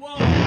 Whoa.